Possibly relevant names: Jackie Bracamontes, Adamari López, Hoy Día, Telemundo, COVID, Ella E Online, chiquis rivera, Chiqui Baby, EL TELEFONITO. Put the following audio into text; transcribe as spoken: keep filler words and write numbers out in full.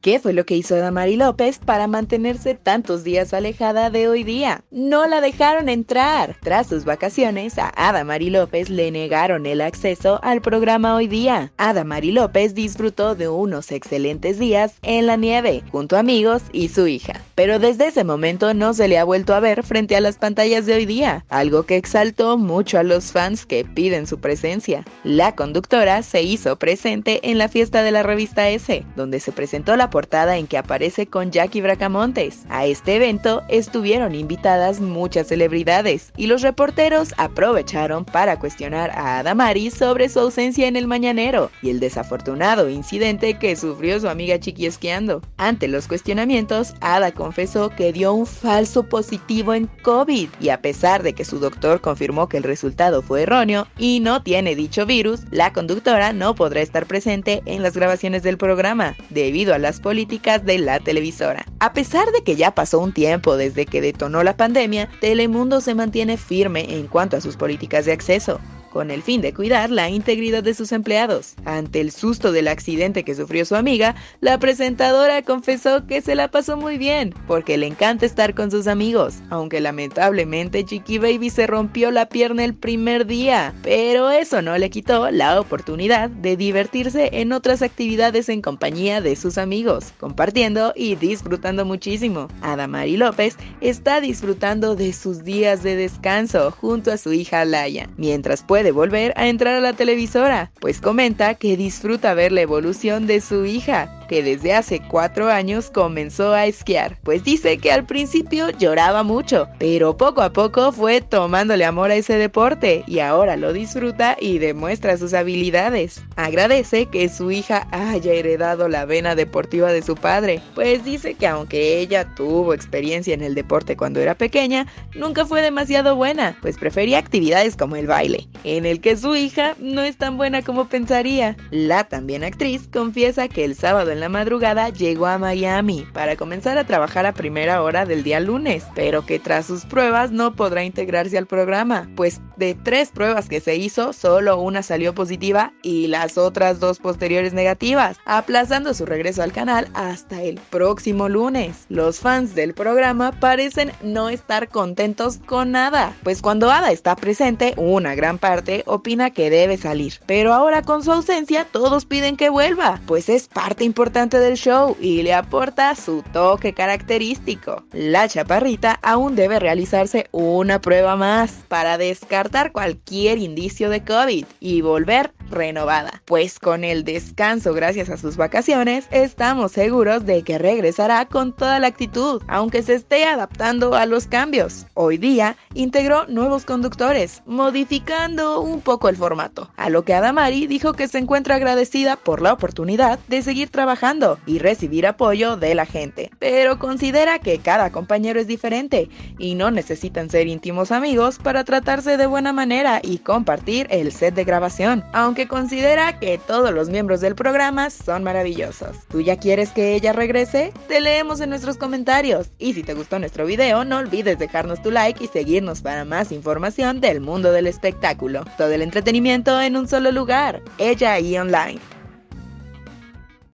¿Qué fue lo que hizo Adamari López para mantenerse tantos días alejada de Hoy Día? No la dejaron entrar. Tras sus vacaciones, a Adamari López le negaron el acceso al programa Hoy Día. Adamari López disfrutó de unos excelentes días en la nieve, junto a amigos y su hija. Pero desde ese momento no se le ha vuelto a ver frente a las pantallas de Hoy Día, algo que exaltó mucho a los fans que piden su presencia. La conductora se hizo presente en la fiesta de la revista ese, donde se presentó la portada en que aparece con Jackie Bracamontes. A este evento estuvieron invitadas muchas celebridades y los reporteros aprovecharon para cuestionar a Adamari sobre su ausencia en el mañanero y el desafortunado incidente que sufrió su amiga Chiqui esquiando. Ante los cuestionamientos, Ada confesó que dio un falso positivo en COVID y a pesar de que su doctor confirmó que el resultado fue erróneo y no tiene dicho virus, la conductora no podrá estar presente en las grabaciones del programa debido a las políticas de la televisora. A pesar de que ya pasó un tiempo desde que detonó la pandemia, Telemundo se mantiene firme en cuanto a sus políticas de acceso, con el fin de cuidar la integridad de sus empleados. Ante el susto del accidente que sufrió su amiga, la presentadora confesó que se la pasó muy bien, porque le encanta estar con sus amigos, aunque lamentablemente Chiqui Baby se rompió la pierna el primer día, pero eso no le quitó la oportunidad de divertirse en otras actividades en compañía de sus amigos, compartiendo y disfrutando muchísimo. Adamari López está disfrutando de sus días de descanso junto a su hija Laia, mientras puede de volver a entrar a la televisora, pues comenta que disfruta ver la evolución de su hija, que desde hace cuatro años comenzó a esquiar, pues dice que al principio lloraba mucho, pero poco a poco fue tomándole amor a ese deporte y ahora lo disfruta y demuestra sus habilidades. Agradece que su hija haya heredado la vena deportiva de su padre, pues dice que aunque ella tuvo experiencia en el deporte cuando era pequeña, nunca fue demasiado buena, pues prefería actividades como el baile, en el que su hija no es tan buena como pensaría. La también actriz confiesa que el sábado en la madrugada llegó a Miami para comenzar a trabajar a primera hora del día lunes, pero que tras sus pruebas no podrá integrarse al programa, pues de tres pruebas que se hizo, solo una salió positiva y las otras dos posteriores negativas, aplazando su regreso al canal hasta el próximo lunes. Los fans del programa parecen no estar contentos con nada, pues cuando Ada está presente, una gran parte opina que debe salir, pero ahora con su ausencia todos piden que vuelva, pues es parte importante del show y le aporta su toque característico. La chaparrita aún debe realizarse una prueba más para descartar cualquier indicio de COVID y volver renovada, pues con el descanso gracias a sus vacaciones estamos seguros de que regresará con toda la actitud, aunque se esté adaptando a los cambios. Hoy Día integró nuevos conductores, modificando un poco el formato, a lo que Adamari dijo que se encuentra agradecida por la oportunidad de seguir trabajando y recibir apoyo de la gente, pero considera que cada compañero es diferente y no necesitan ser íntimos amigos para tratarse de buena manera y compartir el set de grabación, aunque considera que todos los miembros del programa son maravillosos. ¿Tú ya quieres que ella regrese? Te leemos en nuestros comentarios y si te gustó nuestro video no olvides dejarnos tu like y seguirnos para más información del mundo del espectáculo. Todo el entretenimiento en un solo lugar, Ella E Online.